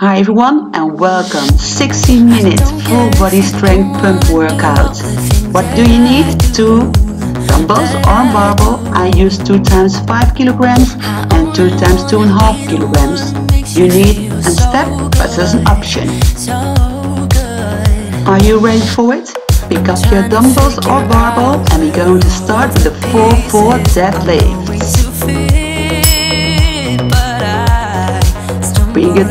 Hi everyone and welcome. 60 minutes full body strength pump workout. What do you need? 2 dumbbells or barbell. I use 2 times 5 kilograms and 2 times 2.5 kilograms. You need a step, but there's an option. Are you ready for it? Pick up your dumbbells or barbell and we're going to start with the 4-4 deadlift. Bring it.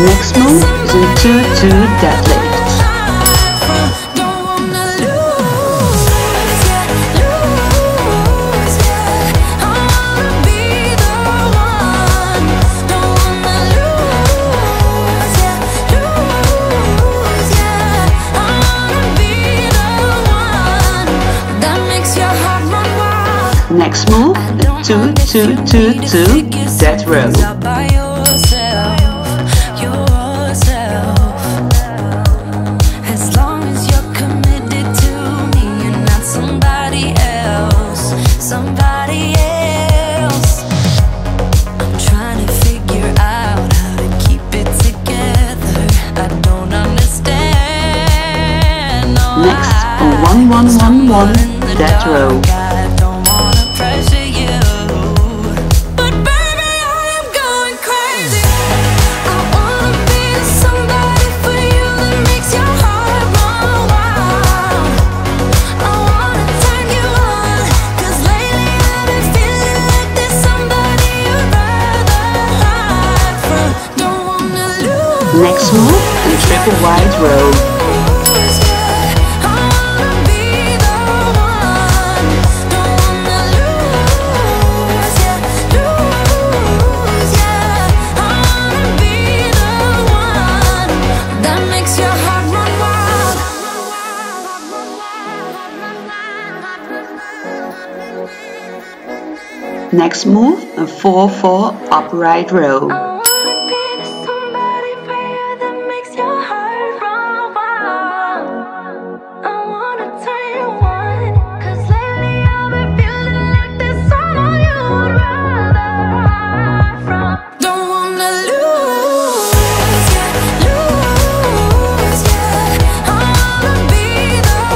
Next move is a 2-2 deadlift. Next move, the 2-2-2-2 dead row. Next, a 1-1-1-1 dead row. Next move, the triple wide row. Next move, a 4-4 upright row.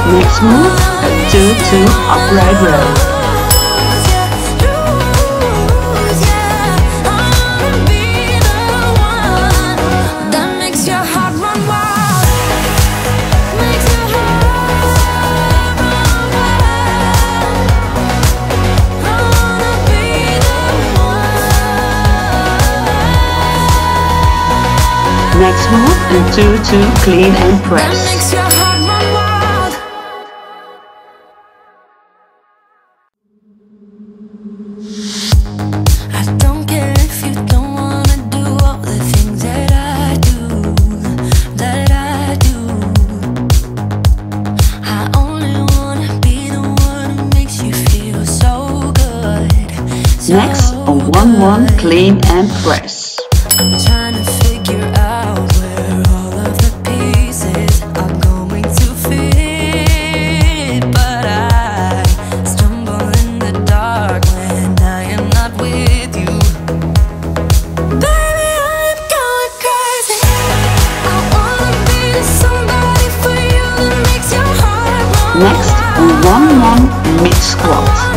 Next move, a 2-2 upright row. Next move, a 2-2 clean and press. Next, a 1-1 clean and press. I'm trying to figure out where all of the pieces are going to fit, but I stumble in the dark when I am not with you. Baby, I'm going crazy. I wanna be somebody for you that makes your heart run. Next, a 1-1 mid squat.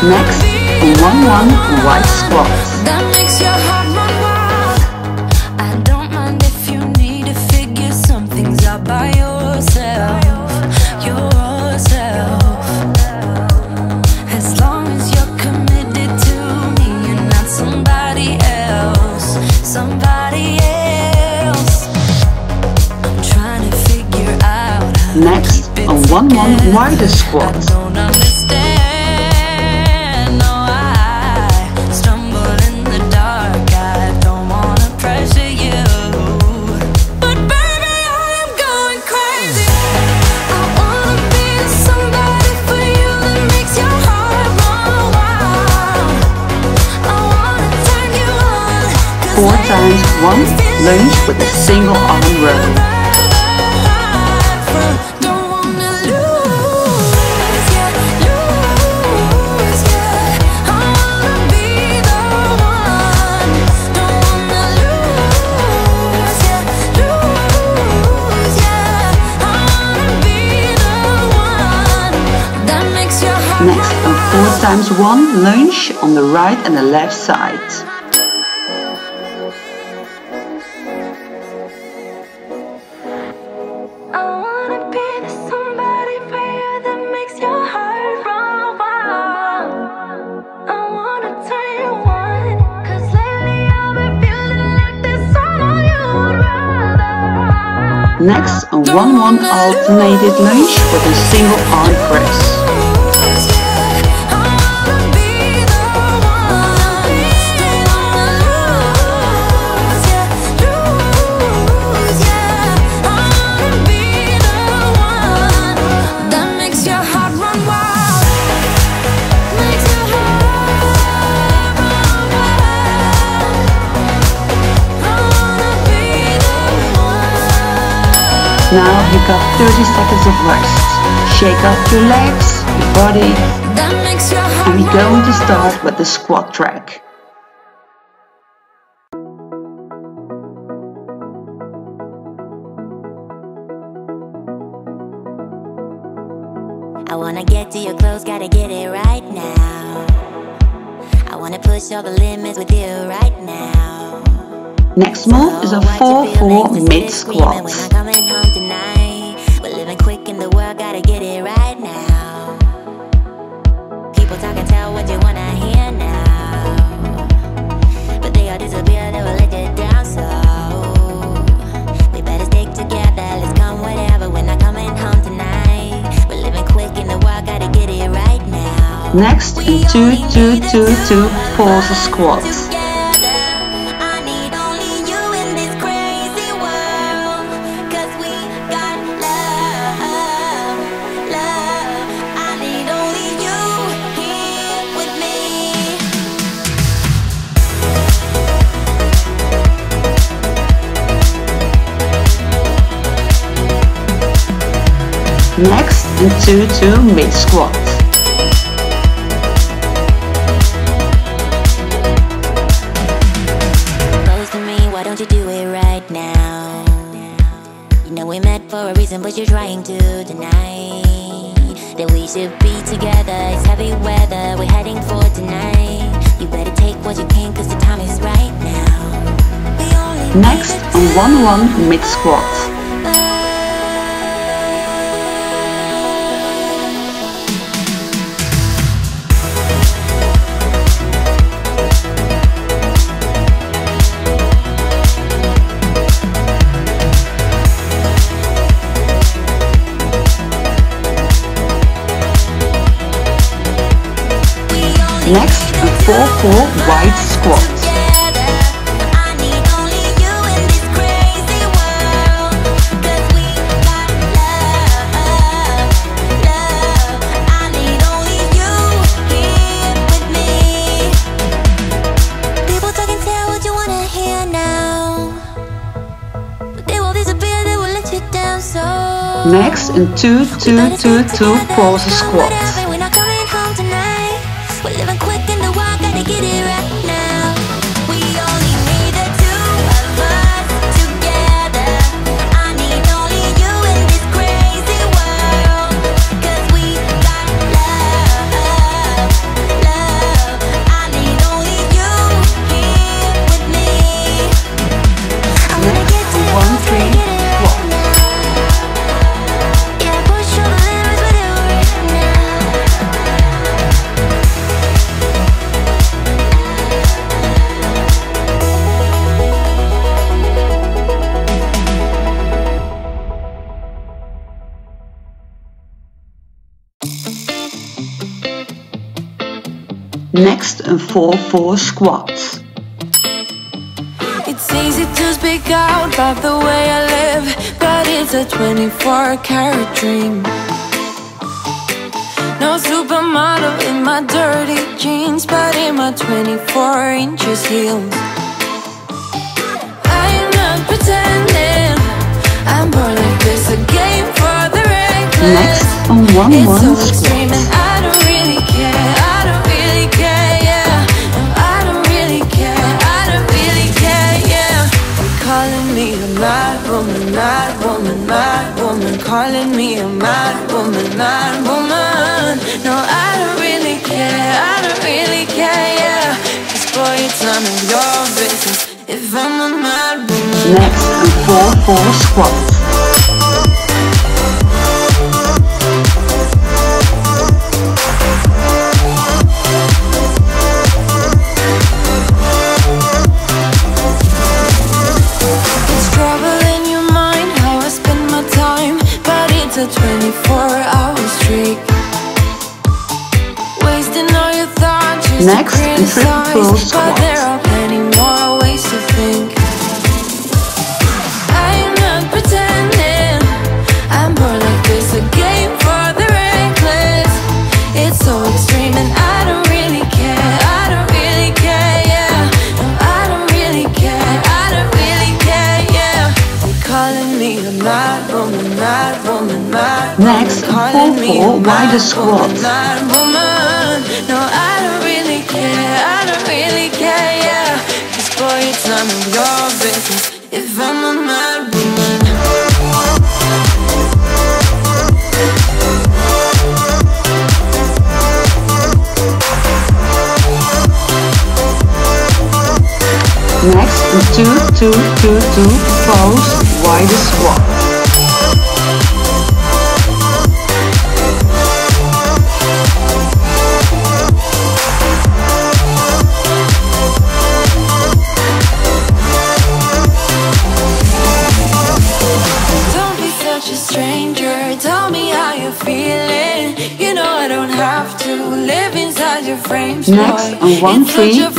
Next, 1-1 wide squats. That makes your heart run wild. I don't mind if you need to figure some things out by yourself. As long as you're committed to me and not somebody else, I'm trying to figure out. Next, a 1-1 perform wide squats. Four times one lunge with a single arm row. Next, a 4 times 1 lunge on the right and the left side. I wanna be the somebody for you that makes your heart run wild. I wanna turn you on, 'cause lately I've been feeling like there's someone you'd rather. Next, a 1-1 alternated lunge with a single arm press. Now you got 30 seconds of rest. Shake off your legs, your body, and we're going to start with the squat track. I wanna get to your clothes, gotta get it right now. I wanna push all the limits with you right now. Next move is a 4-4 mid squat. Next, in 2-2-2-2 pulse squats. Next, in 2-2 mid squats. But you're trying to deny that we should be together. It's heavy weather we're heading for tonight. You better take what you can, 'cause the time is right now. Next, a 1-1 mid squat. Next, a 4-4 wide squat. Next, in 2-2-2-2 pulse squats. Next, een 4-4 squat. It's easy to speak out about the way I live, but it's a 24-karat dream. No supermodel in my dirty jeans, but in my 24-inch heels. I'm not pretending, I'm born like this, a game for the reckless. Next, on 1-1 squat. Calling me a mad woman. No, I don't really care, I don't really care, yeah. Cause boy, it's none of your business if I'm a mad woman. Next, a 4-4 squat. A 24-hour streak. Wasting all your thoughts just to criticize, but there are plenty more ways to think. I'm not pretending, I'm born like this, a game for the reckless. It's so extreme and I don't really care, I don't really care, yeah. No, I don't really care, I don't really care, yeah. They're calling me a mad woman, mad woman. Next, 4-4 wider squat. No, I don't really care, I don't really care, yeah. Cause boy, it's none of your business if I'm a mad woman. Next, 2-2-2-2 pose wider squat. Next, on 1-3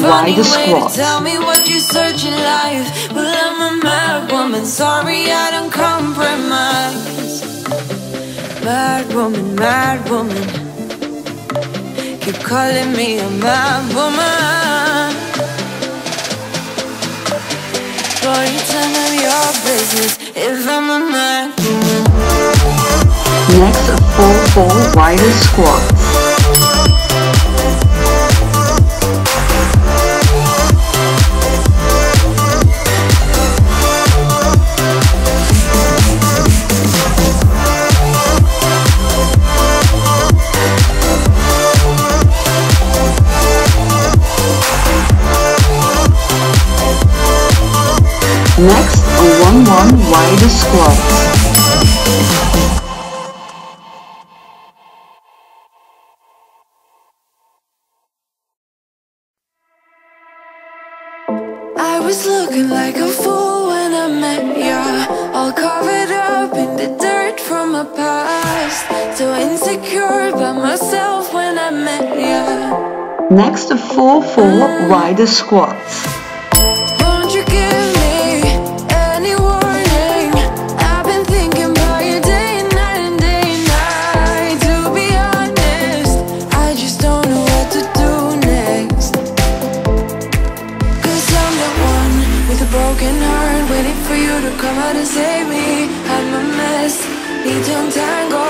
wider squat. Tell me what you search in life. Well, I'm a mad woman. Sorry, I don't compromise. Mad woman, mad woman. Keep calling me a mad woman. Boy, it's none of your business if I'm a mad woman. Next, a 4-4 wider squat. Next, a 1-1 wider squat. I was looking like a fool when I met ya, all covered up in the dirt from my past. So insecure by myself when I met ya. Next, a 4-4 wider squat.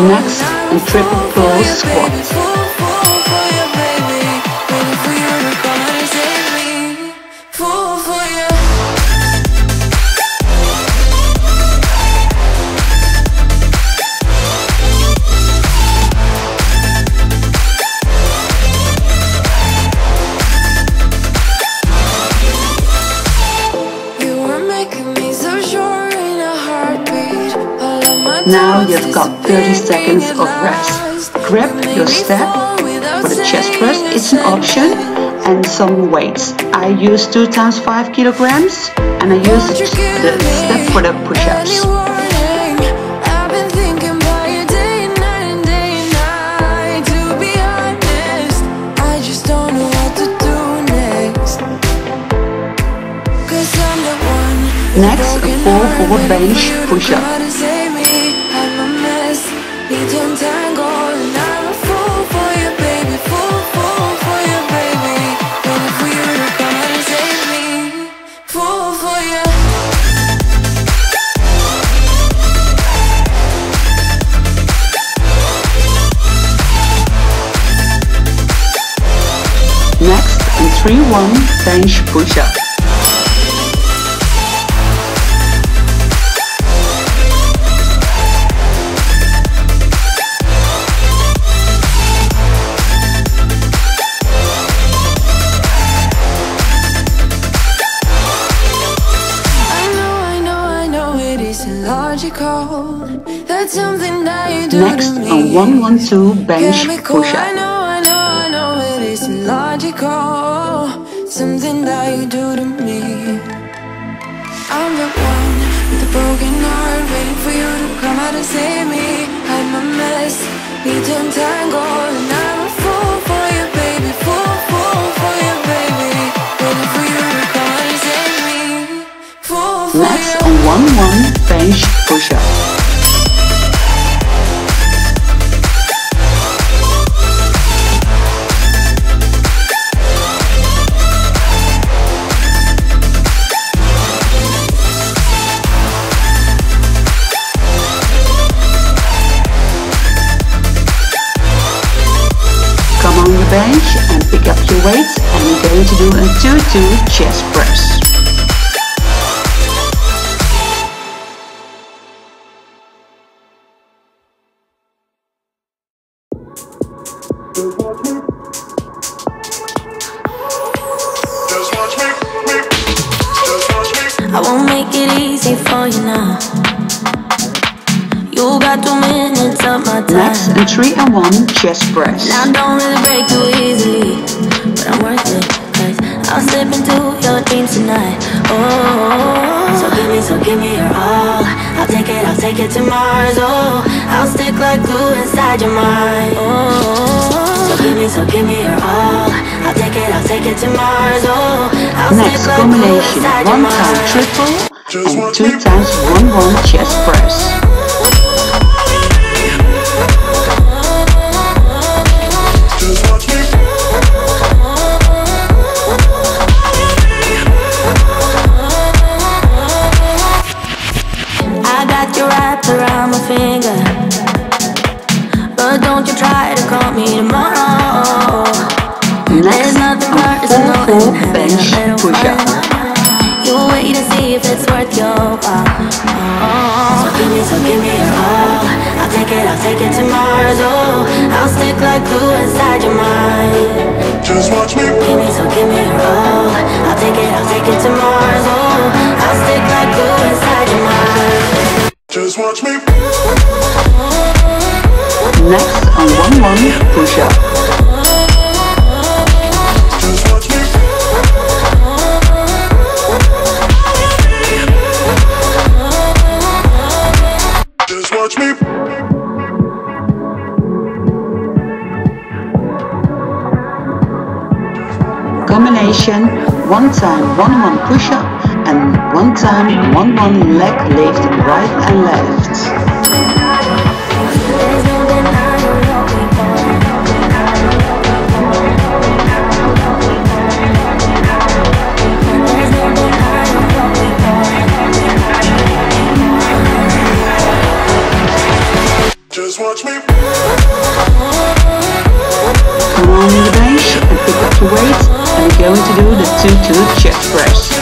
Next, a 4-4 squat. Now you've got 30 seconds of rest. Grab your step for the chest press, it's an option, and some weights. I use 2 times 5 kilograms, and I use the step for the push-ups. I just don't know what to do. Next, a full forward bench push-up. Next, a 3-1 bench push-up. Next, a 1-1-2 bench push-up. I know it isn't logical, something that you do to me. I'm the one with a broken heart, waiting for you to come out and save me. Hide my mess, need to untangle, and I'm a fool for you, baby, fool for you, baby. Waiting for you to come out and save me, fool for you. Next, a 1-1 bench push-up. Bench and pick up your weights, and we're going to do a 2-2 chest press. I won't make it easy for you now. You got 2 minutes of my time. Next, a 3-1 chest press. Now don't really break too easily, but I'm worth it, cause I'll slip into your dreams tonight. Oh, so give me your all. I'll take it to Mars. Oh, I'll stick like glue inside your mind. Oh, so give me your all. I'll take it to Mars. Oh, I'll stick like glue inside your mind. Next combination, 1 time triple and 2 times 1-1 chest press. Bench push-up. You'll wait to see if it's worth your while. So give me your all. I'll take it to Mars. Oh, I'll stick like glue inside your mind. Just watch me. So give me your all. I'll take it to Mars. Oh, I'll stick like glue inside your mind. Just watch me. Next, a 1-1 push-up. Combination, 1 time 1-1 push-up and 1 time 1-1 leg lift, right and left. Come on the bench and pick up your weights, and we're going to do the 2-2 chest press.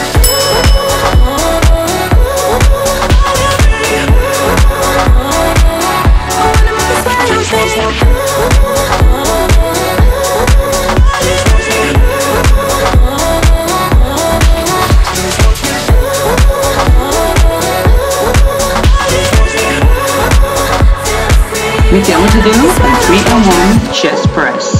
We're going to do a 3-1 chest press.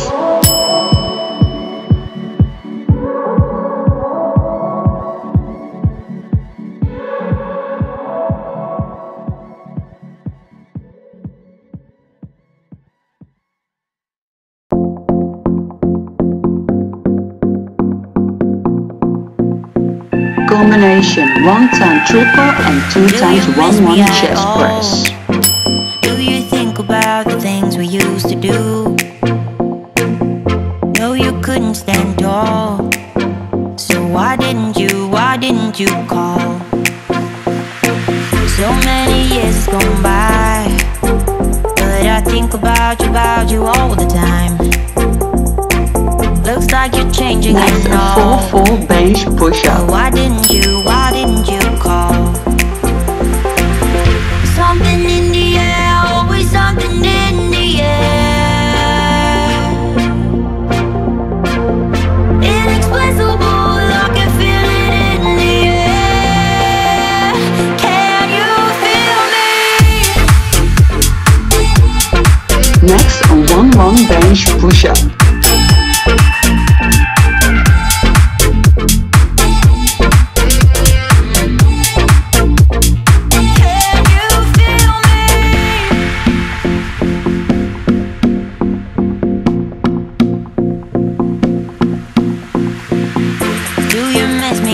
Combination combination 1-time triple and 2 times 1-1 chest press. Do you think about the things we used to do? No, you couldn't stand tall. So why didn't you call? So many years gone by, but I think about you all the time. Looks like you're changing it all. Nice 4-4 bench push-up. So why didn't you call? Something in the air, always something in the air. Inexplicable, I can feel it in the air. Can you feel me? Next, a 1-1 bench push-up.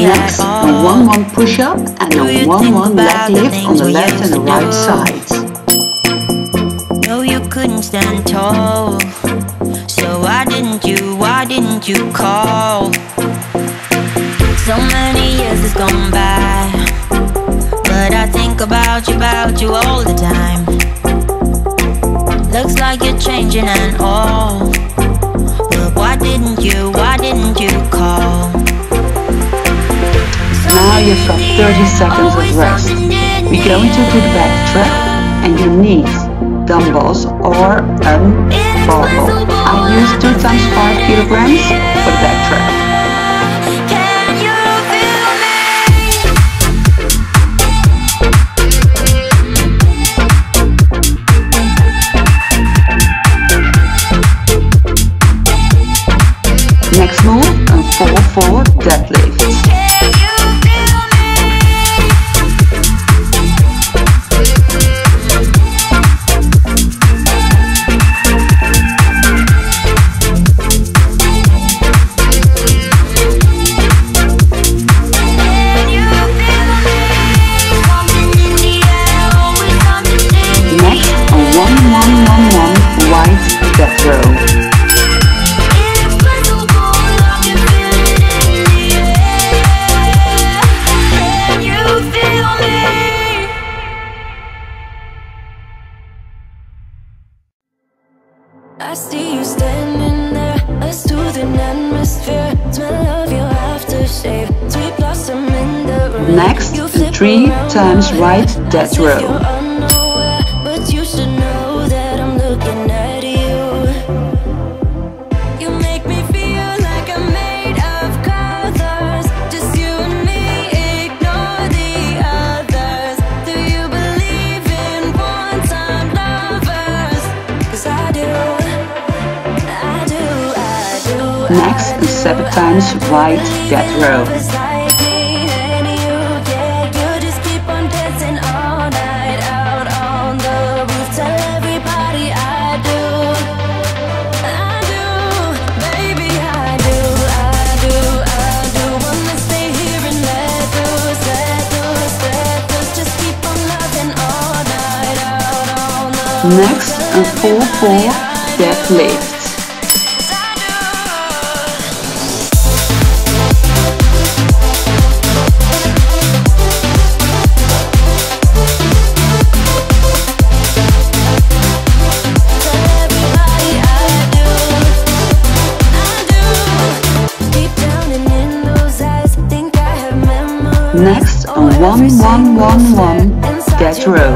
Next, a 1-1 push-up and a 1-1 leg lift on the left and the right sides. No, you couldn't stand tall. So why didn't you call? So many years has gone by, but I think about you all the time. Looks like you're changing and all, but why didn't you call? Now you've got 30 seconds of rest. We go into good back track and your knees, dumbbells or a barbell. I use 2 times 5 kilograms for the back track. Next move, a 4-4 deadlift. Next, 3 times right death row. Next, 7 times right death row. Next, a 4-4 deadlift. Next, a 1-1-1-1 death row.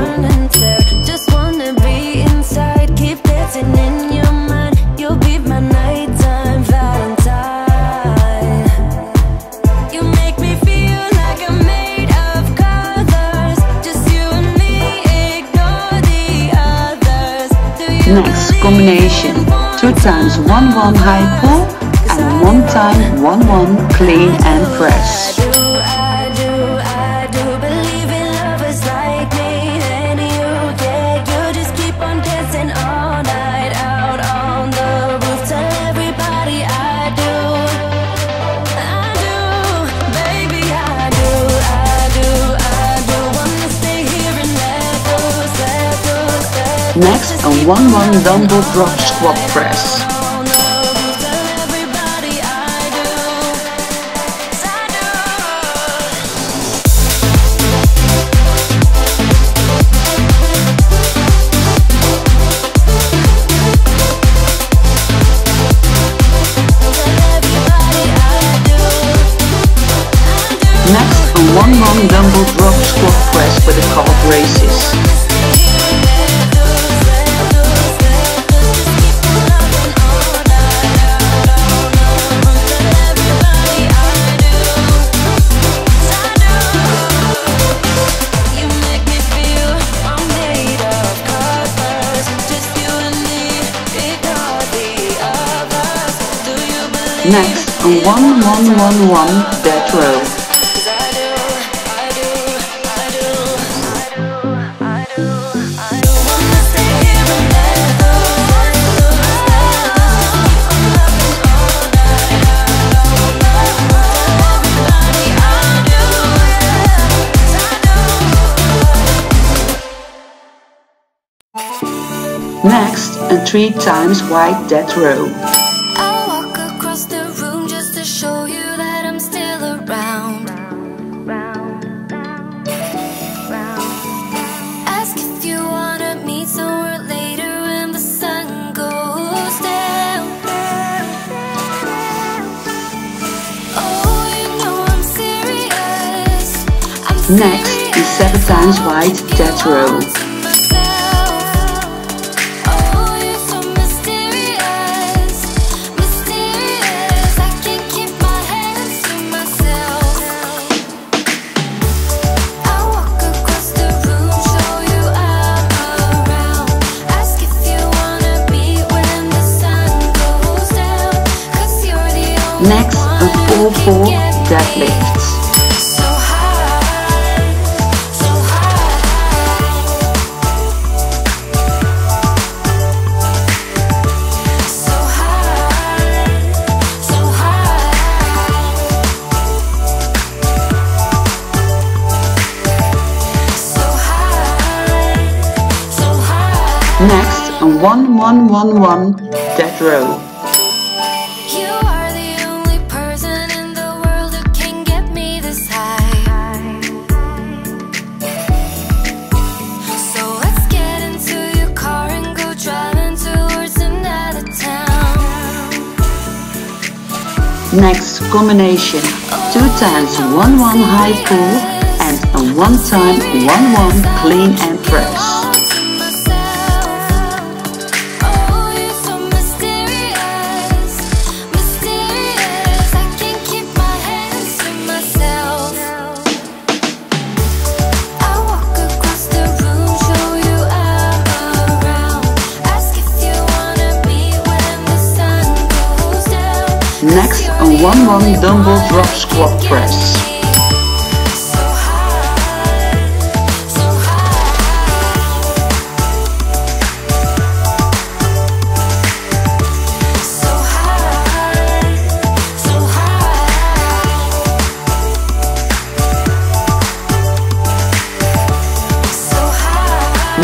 Next combination, 2 times 1-1 high pull and 1 time 1-1 clean and press. Next, a 1-1 dumbbell drop squat press. Next, a 1-1 dumbbell drop squat press with a couple of races. Next, a 1-1-1-1 dead row. Next, a 3 times wide dead row. Next is 7 times wide dead row. Next, a 4-4 deadlift. Next, a 1-1-1-1 dead row. You are the only person in the world who can get me this high. So let's get into your car and go driving towards another town. Next combination, 2 times 1-1 high pull and a 1-time 1-1 clean and press. Next, a 1-1 dumbbell drop squat press.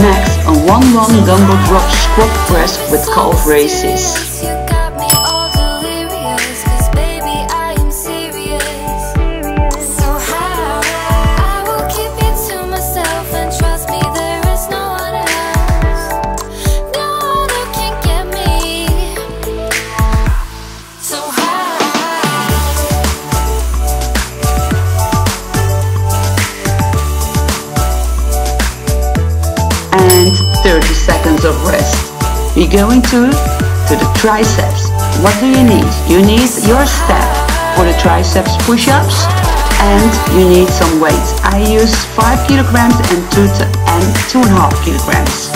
Next, a 1-1 dumbbell drop squat press with calf raises. And 30 seconds of rest. We're going to the triceps. What do you need? You need your step for the triceps push-ups, and you need some weights. I use 5 kilograms and 2.5 kilograms.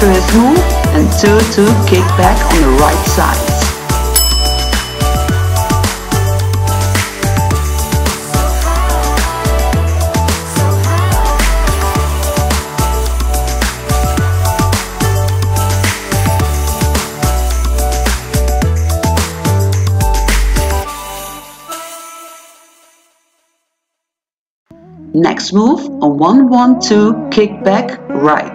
First move and 2-2 kick back on the right side. Next move, a 1-1-2 kickback right.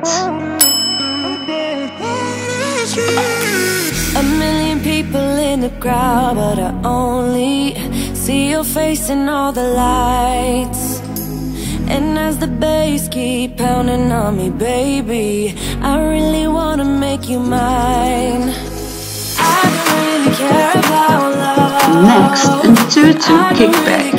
A million people in the crowd, but I only see your face in all the lights. And as the bass keep pounding on me, baby, I really wanna make you mine. I don't really care about love. Next, a 2-2 kickback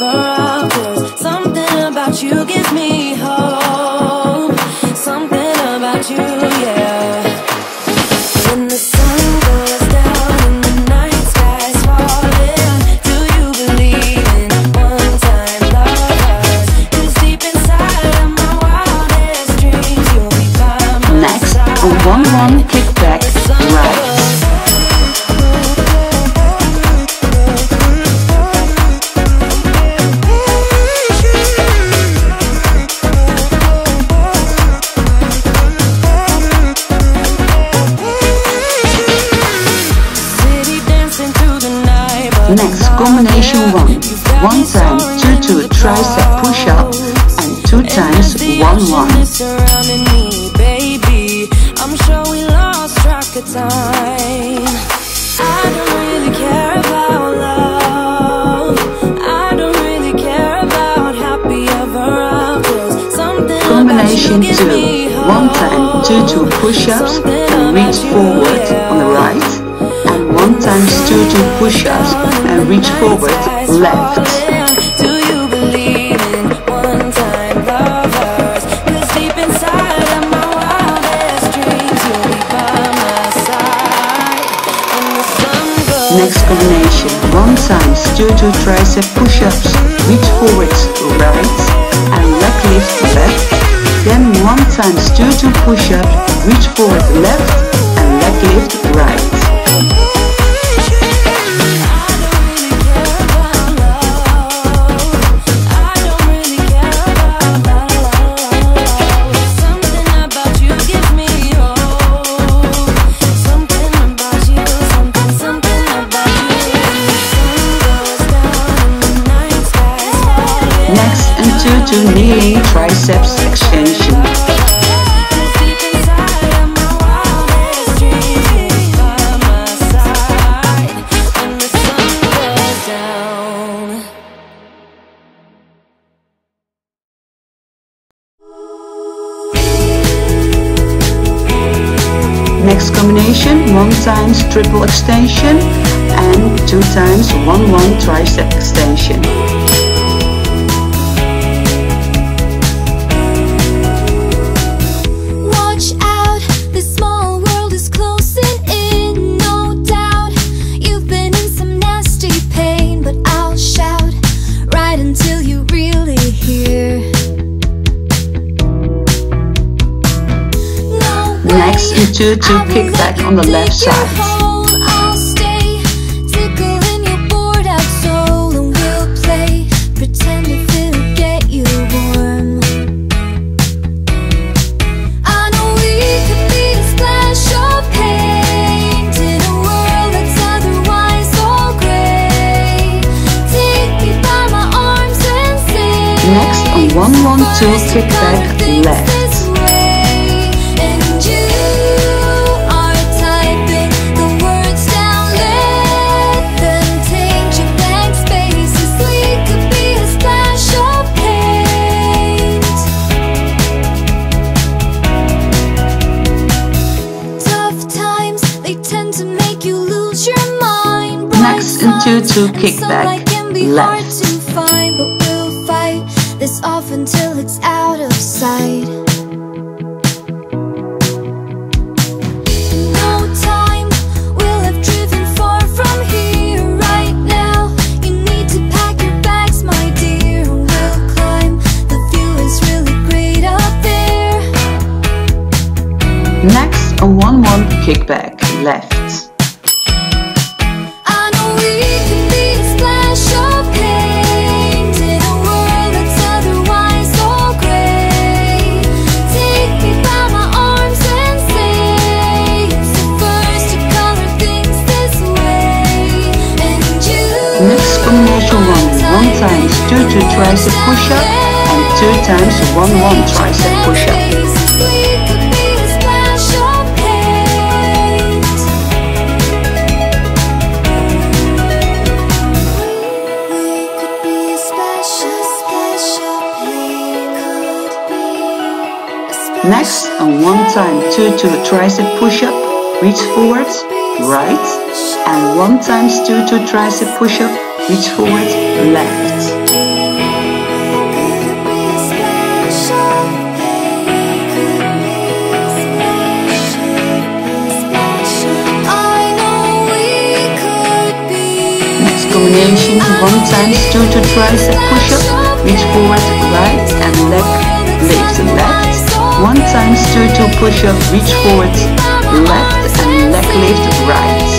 right. Something about you gives me hope. Something about you, yeah. When the sun goes down and the night sky's falling, do you believe in a one-time love? It's deep inside of my wildest dreams. You'll be by my next, a 1-1 kickback right. Next, combination 1 1 time 2-2 tricep push-up and 2 times 1-1. I'm sure we lost track of time. I don't really care about love. I don't really care about happy ever after. Something combination 2 1 time 2-2 push-ups and reach forward on the right. 1 times 2-2 push-ups and reach forward left. Do you believe in one-time lovers? 'Cause deep inside of my wildest dreams, you'll be by my side. And the sun goes. Next combination, 1 times 2-2 tricep push-ups, reach forward right and leg lift left. Then 1 times 2-2 push-up, reach forward left and leg lift right. Next, and 2-2 knee triceps extension. Next combination, 1 times triple extension and 2 times 1-1 tricep extension. Next, and 2-2 kickback on the left side. Next, a 1-1-2 kickback left. Next, and 2-2 kickback left. This off until it's out of sight. In no time, we'll have driven far from here. Right now, you need to pack your bags, my dear. We'll climb, the view is really great up there. Next, a 1-1 kickback left. Next combination 1 times 2 2 tricep push-up and 2 times 1 tricep push-up. Next, a 1 times 2 to the tricep push-up, reach forward, right, and 1 times 2 to tricep push-up, reach forward, left. Next combination, 1 times 2 to tricep push-up, reach forward, right, and left, lift and left. 1 times 2 to push up, reach forward, left and leg lift, right.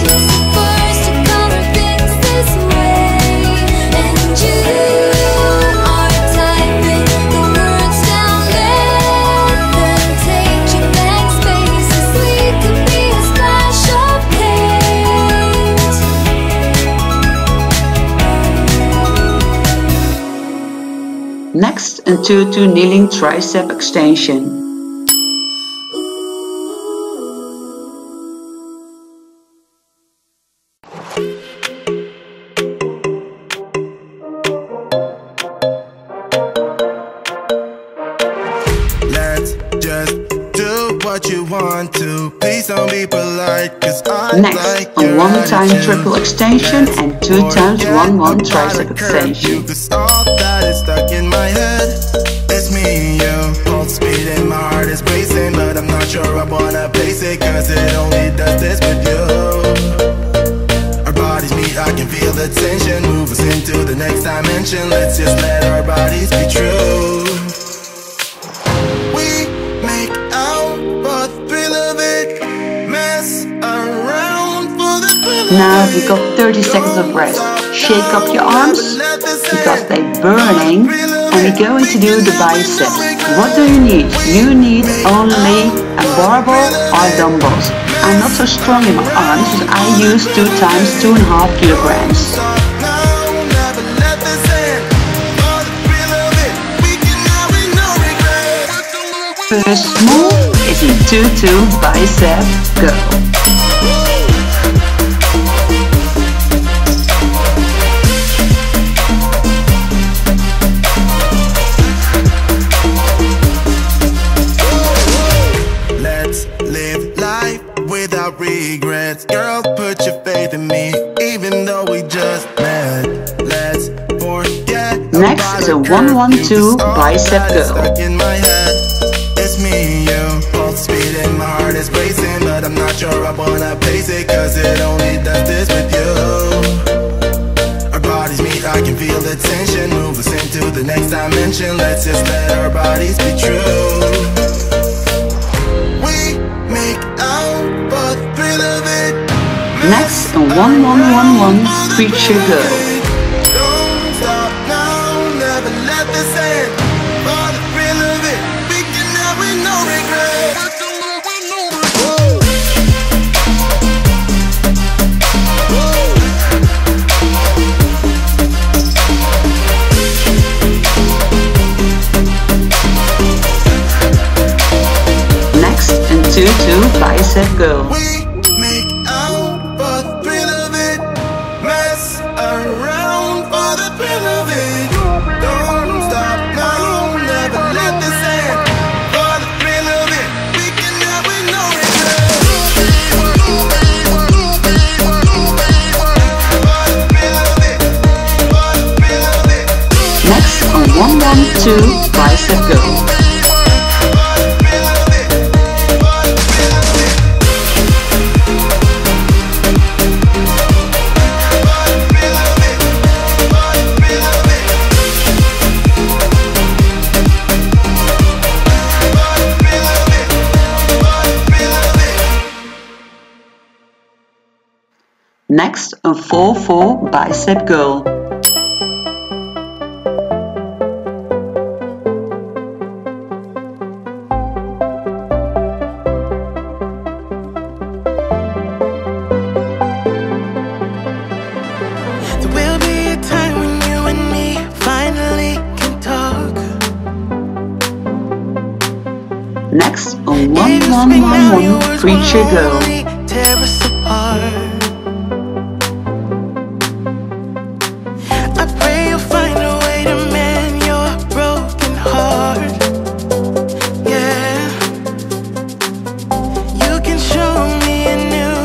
Next, a 2-2 kneeling tricep extension. Next, a 1 time triple extension and 2 times 1 tricep extension. Our bodies meet, I can feel the tension. Move us into the next dimension. Let's just let our bodies be true. Now we got 30 seconds of rest. Shake up your arms because they're burning, and we're going to do the biceps. What do you need? You need only a barbell or dumbbells. I'm not so strong in my arms, so I use 2 times 2.5 kilograms. First move is a 2-2 bicep curl. Regrets, girl, put your faith in me, even though we just met. Let's forget. Next is a 1-1-2 bicep curl. It's me, you. Both speed and my heart is racing, but I'm not sure I wanna pace it, cause it only does this with you. Our bodies meet, I can feel the tension. Move us into the next dimension. Let's just let our bodies be true. Next, a 1-1-1-1 preacher girl. Next, a 2-2 bicep girl. Bicep curl. Next, a 4-4 bicep curl. There will be a time when you and me finally a 1-1-1-1 creature girl. I pray you'll find a way to mend your broken heart. Yeah, you can show me a new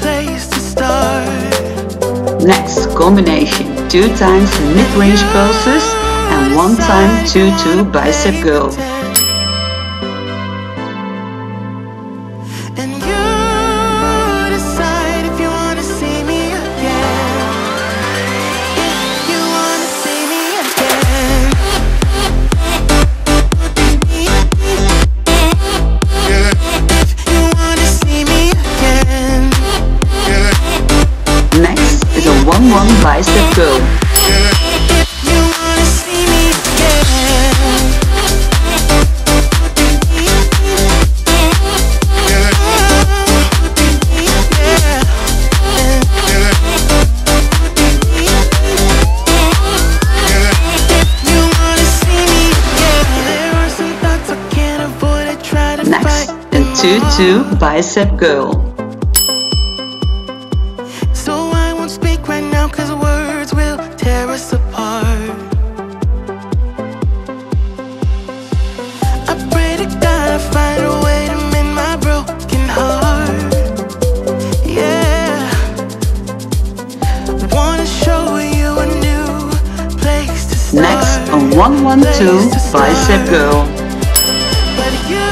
place to start. Next combination, 2 times the mid-range pulses and 1 time 2-2 bicep girl. And you decide if you want to see me again. If you want to see me again. If you want to see me again. Next is a 1-1 bicep curl. Next, a 2-2 bicep girl. So I won't speak right now, cause words will tear us apart. I pray to God I find a way to mend my broken heart. Yeah, wanna show you a new place to start. Next, a 1-1-2 bicep girl. But you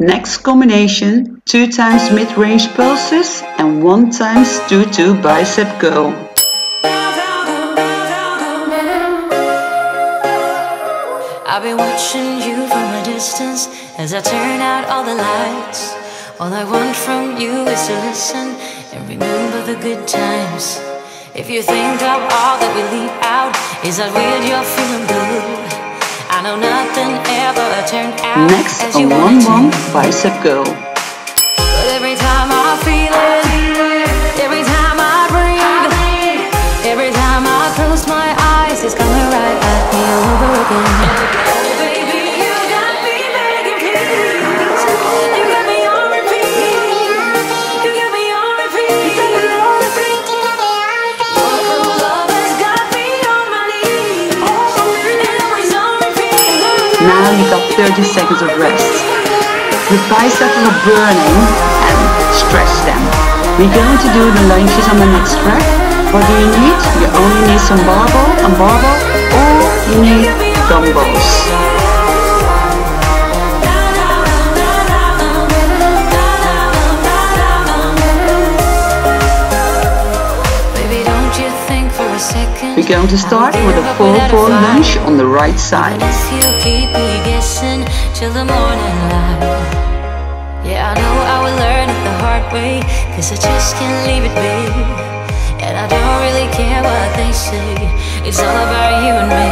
next combination, 2 times mid-range pulses and 1 times 2-2 bicep curl. I've been watching you from a distance as I turn out all the lights. All I want from you is to listen and remember the good times. If you think of all that we leave out, is that weird you're feeling blue? I know nothing ever turned out. Next, as you a 1-1 bicep girl. But every time I feel it, every time I breathe, every time I close my eyes, it's coming right at me over again. Baby, you got me begging please. You got me on repeat. You got me on repeat. You got me on repeat. Your love has got me on my knees. Now you got 30 seconds of rest. The biceps are burning and stretch them. We're going to do the lunges on the next track. What do you need? You only need some barbell, or you need dumbbells. We're going to start with a 4-4 lunge on the right side. Yeah, I know I will learn it the hard way, cause I just can't leave it be. And I don't really care what they say, it's all about you and me.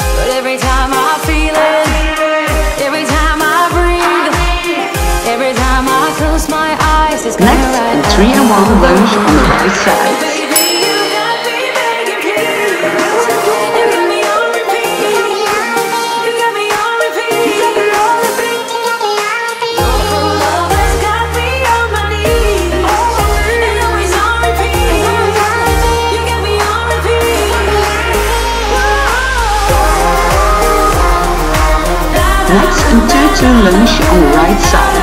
But every time I feel it, every time I breathe, every time I close my eyes, it's gonna right. Next, a 3-1 lunge on the right side. to lunge on the right side.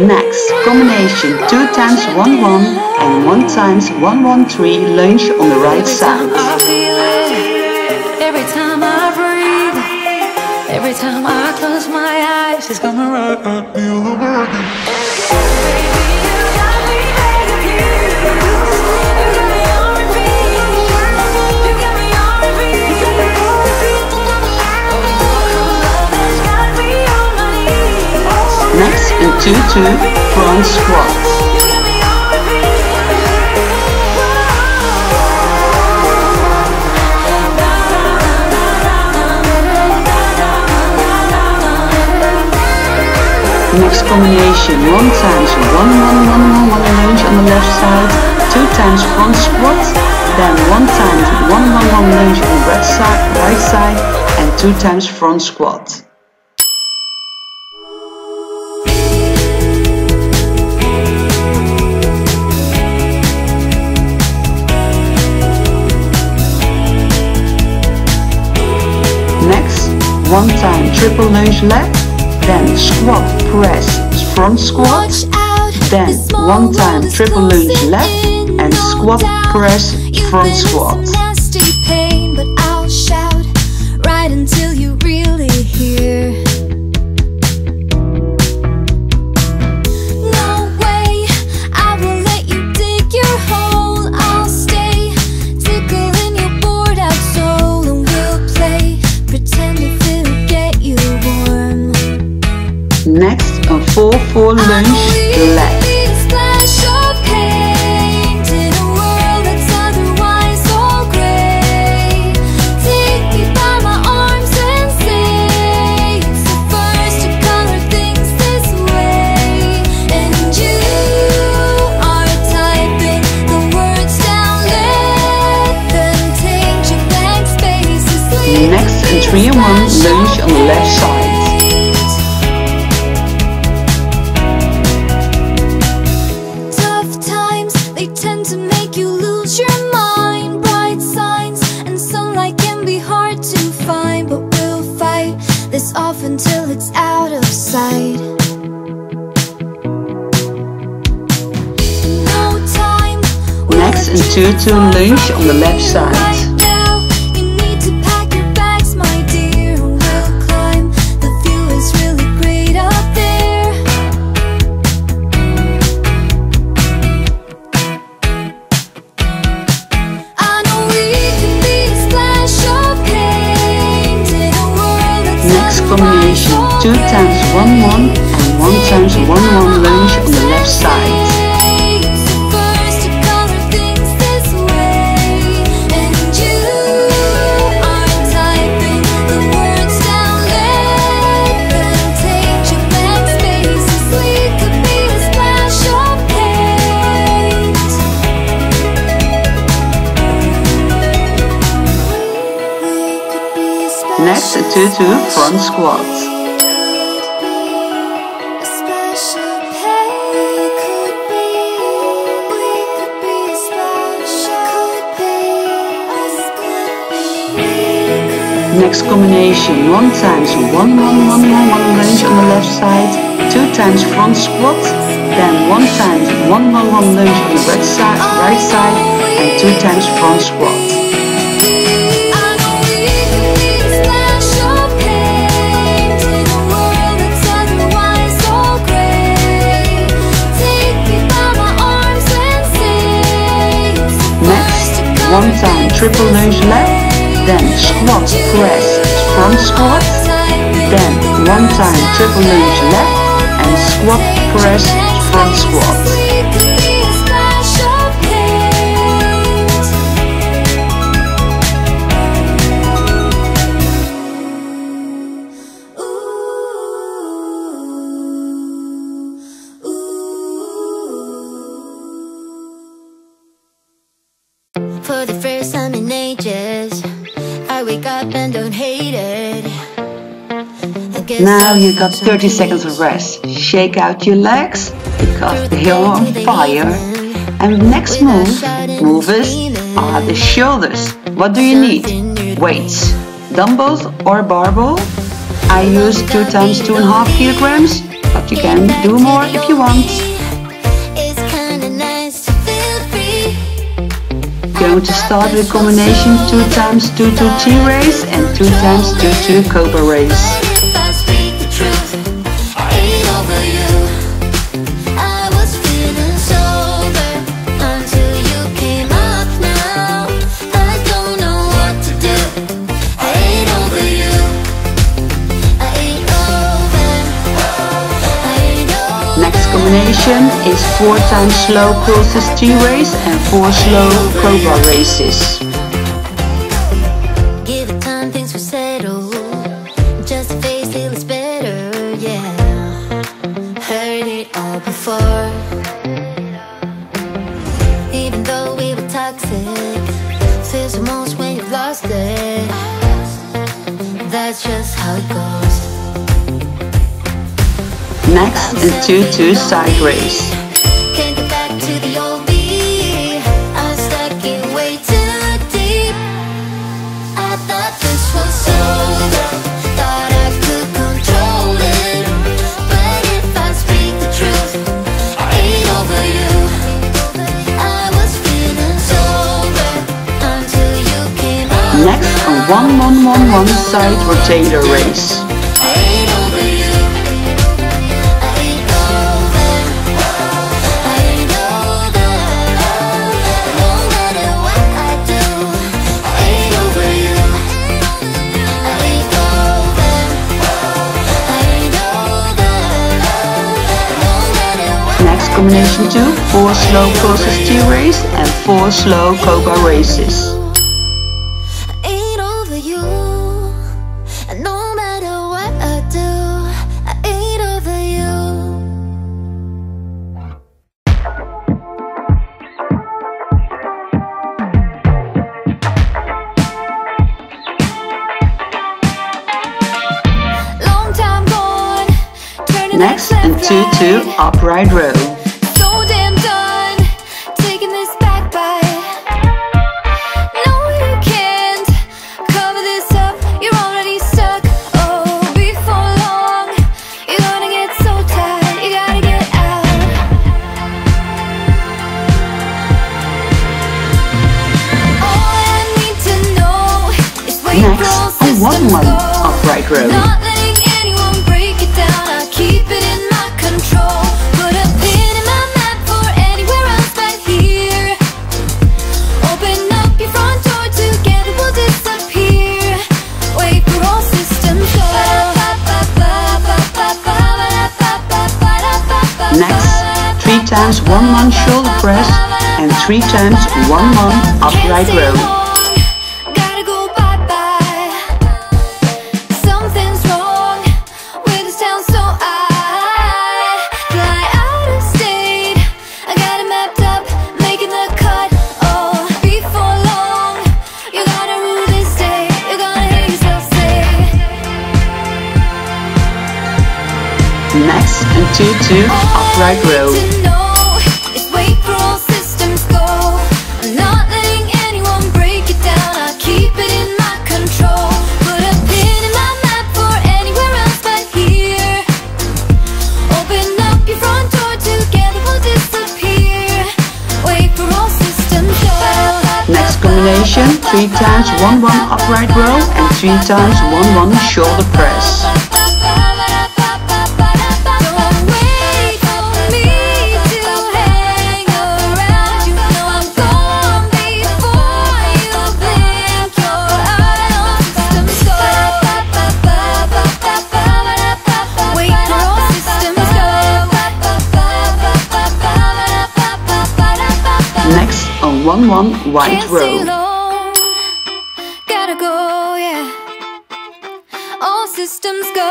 Next, combination 2 times 1-1 and 1 times 1-1-3 lunge on the right side. Every time I breathe, every time I close my eyes, it's gonna run. I feel the world. Next, in 2-2 front squats. Next combination, 1 times 1-1-1-1-1 lunge on the left side, 2 times front squat, then 1 times 1-1-1 lunge on the right side, and 2 times front squat. Next, 1 time triple lunge left, then squat press front squat, then 1 time triple lunge left and squat press front squat. Next, a 4-4 lunge left. Next, a 3-1 lunge on the left side. Off until it's out of sight. Next, in 2-2 lunge on the left side. You need to pack your bags, my dear. We'll climb. The view is really great up there. I know we can be a splash of paint in a world that's combination 2 times 1-1 and 1 times 1-1 lunge on the left side. Next, a 2-2 front squat. Next combination, 1 times 1-1-1-1-1 lunge on the left side, 2 times front squat, then 1 times 1-1-1 lunge on the right side, and 2 times front squat. Next, 1 time triple lunge left, then squat press front squat, then 1 time triple lunge left and squat press front squat. For the first time in ages, I wake up and don't hate it. Now you got 30 seconds of rest. Shake out your legs, because they are on fire. And the next movers are the shoulders. What do you need? Weights, dumbbells or barbell. I use 2 times 2.5 kilograms, but you can do more if you want. Going to start with a combination 2 times 2 2 T raise and 2 times 2 2 cobra raise. Combination is 4 times slow pulses T raise and 4 slow cobra raises. Give it time, things will settle. Just face till it's better, yeah. Heard it all before. Even though we were toxic, feels the most when you've lost it. That's just how it goes. Next is 2-2 side raise. Can't get back to the old me. I'm stuck in way too deep. I thought this was over. Thought I could control it. But if I speak the truth, I ain't over you. I was feeling sober until you came out. Next, a 1-1-1-1 side rotator raise. Combination 2, 4 slow pulses T raise and 4 slow cobra raises. Ain't over you, and no matter what I do, I ain't over you. Long time gone. Next, and 2-2 upright row. Next, a 1-1 upright row. Not letting anyone break it down. I keep it in my control. Put a pin in my map for anywhere else but here. Open up your front door, together we'll disappear. Wait for all systems go. Next, 3 times 1-1 shoulder press and 3 times 1-1 upright row. Next, and 2-2 upright row. Wait for all systems go. I'm not letting anyone break it down. I keep it in my control. Put a pin in my map for anywhere else but here. Open up your front door, together we'll disappear. Wait for all systems go. Next combination, 3 times 1-1 upright row and 3 times 1-1 shoulder press. Next, a 1-1 white row. Gotta go, yeah. All systems go.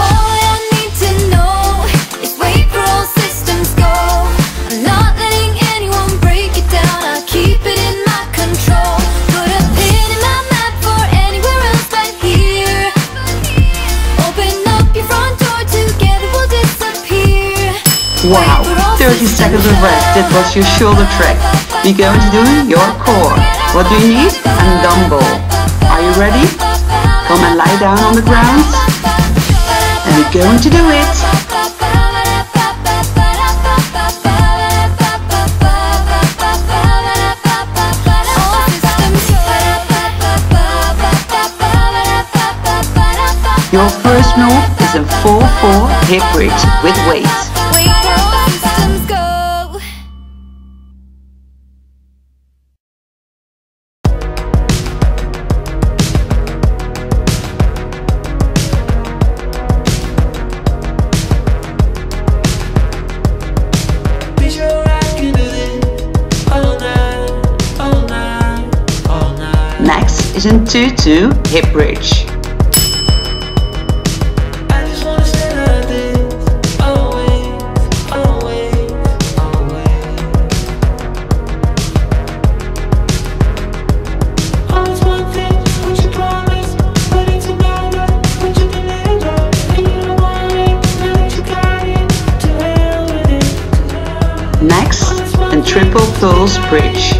All I need to know is wait for all systems go. I'm not letting anyone break it down. I keep it in my control. Put a pin in my map for anywhere else but here. Wow, 30 seconds of rest, that was your shoulder track. We're going to do your core. What do you need? A dumbbell. Are you ready? Come and lie down on the ground. And we're going to do it. Your first move is a 4-4 hip bridge with weights. Next is a 2-2 hip bridge. Triple pulse bridge.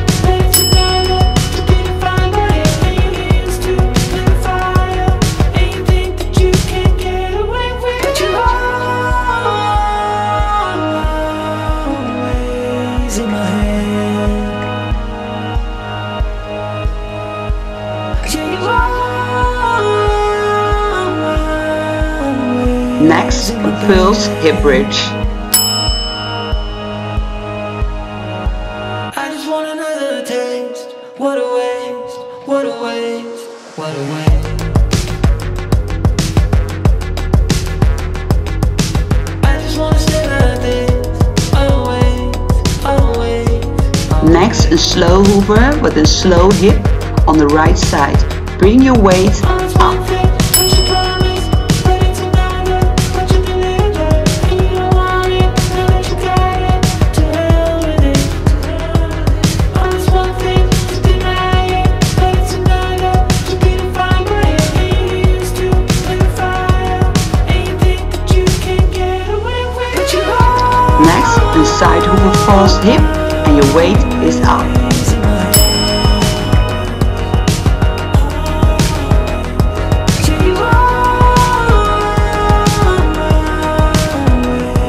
Next, a pulse hip bridge. Next, a slow hoover with a slow hip on the right side. Bring your weight up. Next, a side hoover false hip and your weight is up.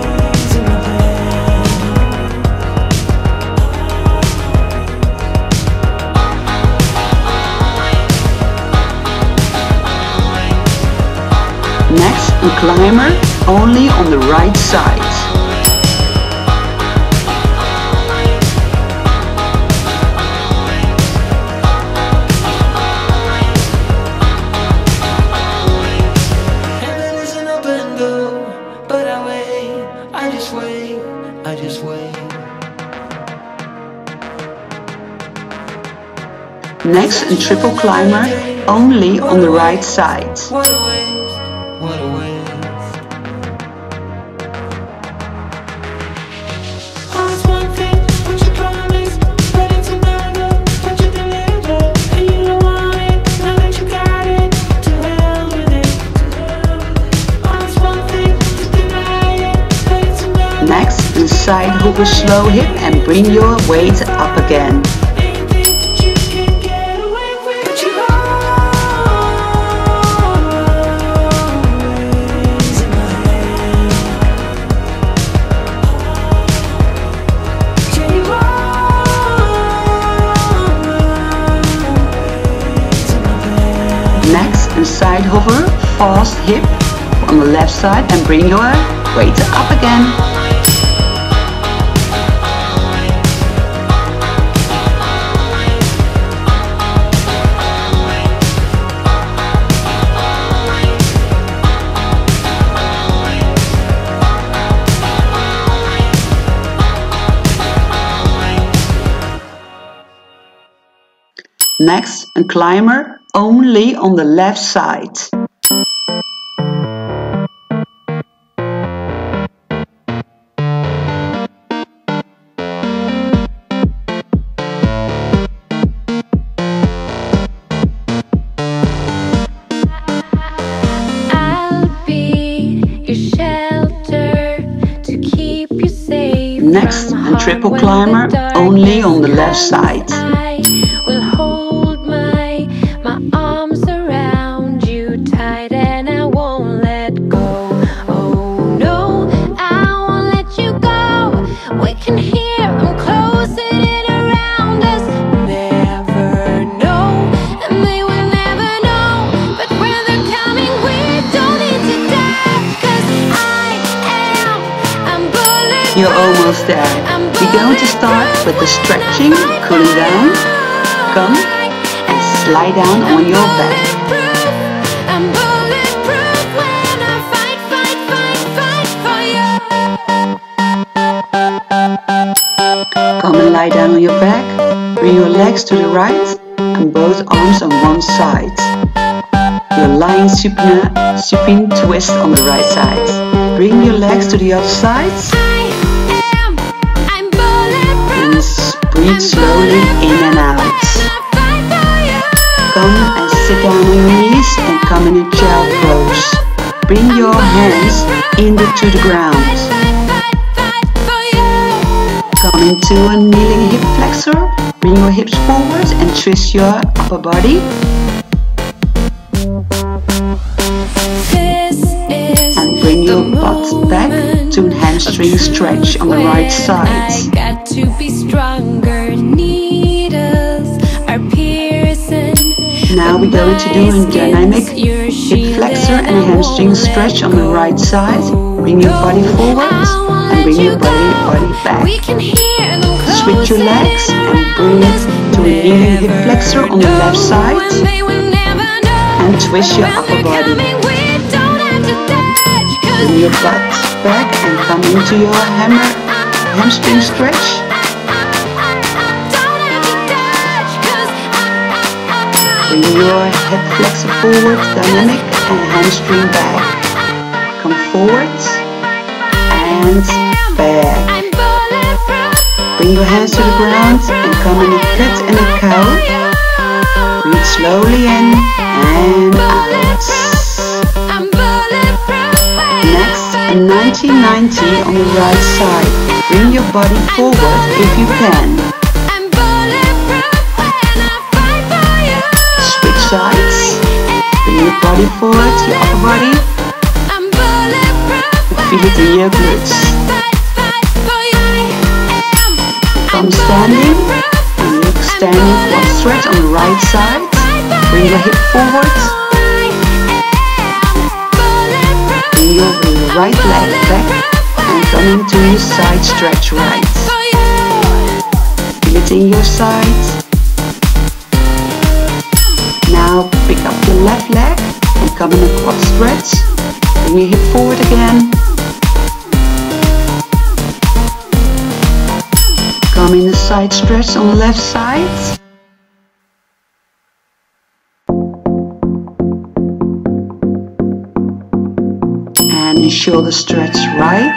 Next, a climber only on the right side. Next, a triple climber, only on the right side. Next, a side hoover slow hip and bring your weight up again. Side hover, fast hip on the left side and bring your weight up again. Next, a climber only on the left side. I'll be your shelter to keep you safe. Next, the triple climber, only on the left side. I will hold my arms around you tight, and I won't let go. Oh no, I won't let you go. We can hear them closing it around us. Never know, and they will never know. But when they're coming, we don't need to die, 'cause I'm bulletproof. You're almost there. We're going to start with the stretching, cooling down, come and slide down on your back. I'm bulletproof when I fight for you. Come and lie down on your back, bring your legs to the right and both arms on one side. Your lying supine twist on the right side. Bring your legs to the other side. Breathe slowly in and out. Come and sit down on your knees and come in a child pose. Bring your hands to the ground. Come into a kneeling hip flexor. Bring your hips forward and twist your upper body. And bring your butt back to a hamstring stretch on the right side. To be stronger, needles are piercing. Now we're going to do a dynamic hip flexor and hamstring stretch on the right side. Bring your body forward and bring your body back. Switch your legs and bring it to a kneeling hip flexor on the left side and twist your upper body. Bring your butt back and come into your hamstring stretch. Bring your hip flexor forward, dynamic, and hamstring back. Come forward and back. Bring your hands to the ground and come in a cat and a cow. Breathe slowly in and out. Next, a 90-90 on the right side. Bring your body forward if you can. Sides. Bring your body forward, your upper body. Feel it in your glutes. Come standing and look standing for a stretch on the right side. Bring your hip forward. Bring your right leg back and come into your side stretch right. Feel it in your sides. Now pick up your left leg and come in a quad stretch. Bring your hip forward again. Come in a side stretch on the left side. And your shoulder stretch right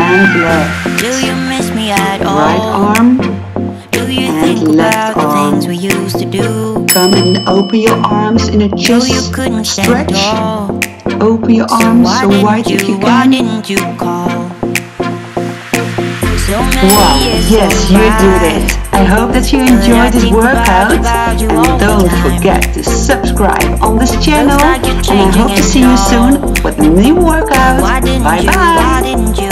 and left. Do you miss me at all? Right arm and left arm. Come and open your arms in a chest stretch. Open your arms so wide if you can. Wow, yes, you did it. I hope that you enjoyed this workout. And don't forget to subscribe on this channel. And I hope to see you soon with a new workout. Bye bye.